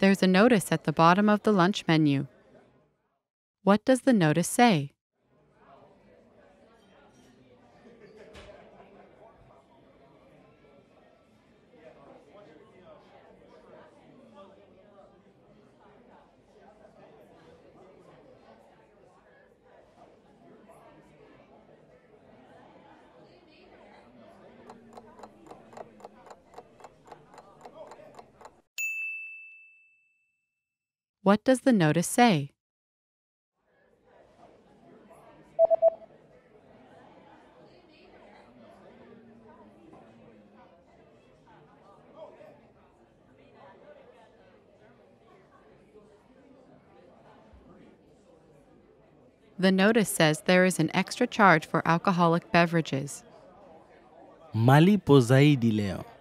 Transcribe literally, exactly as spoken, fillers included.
There's a notice at the bottom of the lunch menu. What does the notice say? What does the notice say? The notice says there is an extra charge for alcoholic beverages. Mali pozai dileo.